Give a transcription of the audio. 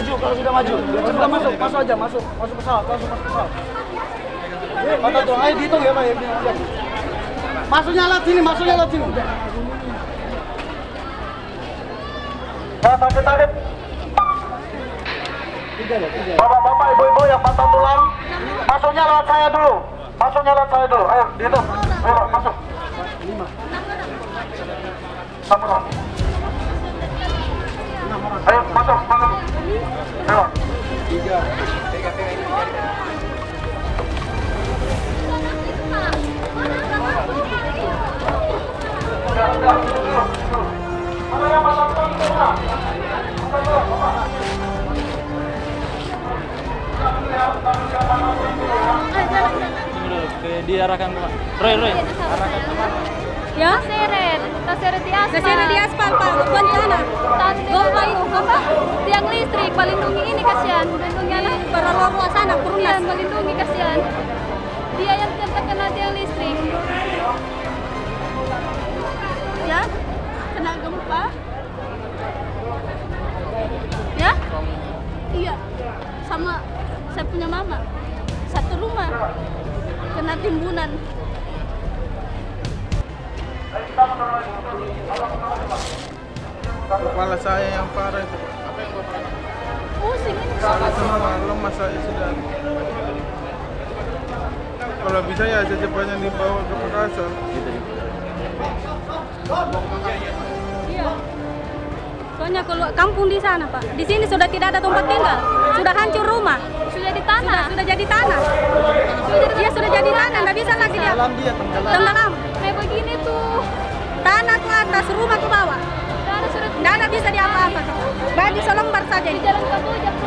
maju, kalau sudah maju. Cepat masuk aja, masuk ke sal, masuk. Mata tuh, ayo dihitung ya Pak. Masuknya lewat sini, Sakit tarif. Bapak-bapak, ibu-ibu yang patah tulang, masuknya lewat saya dulu. Ayo dihitung. Ayo masuk. 6 orang. Ayo masuk. Ayo. 3. Diarahkan ke Roy. Arahkan ke mana? Ya, terseret di aspal. Pak. Bencana. Gempa, tiang listrik, pelindungi ini kasihan. Pelindungi anak para lorwa sana, kurnian pelindungi kasihan. Dia yang terkena tiang listrik. Ya, kena gempa. Ya? Iya. Sama saya punya mama. Satu rumah. Kena timbunan. Kepala saya yang parah itu. Apa yang bapak? Pusing ini. Salah lemas saya sudah. Kalau bisa ya secepatnya dibawa ke Makassar. Iya. Soalnya kalau kampung di sana Pak, di sini sudah tidak ada tempat tinggal, sudah hancur rumah, sudah di tanah, sudah jadi tanah. Nggak bisa lagi dia. Tenggelam. Kayak begini tuh. Tanah ke atas, rumah ke bawah. Nggak bisa diapa-apa. Baju selembar saja. Di jalan Kamboja.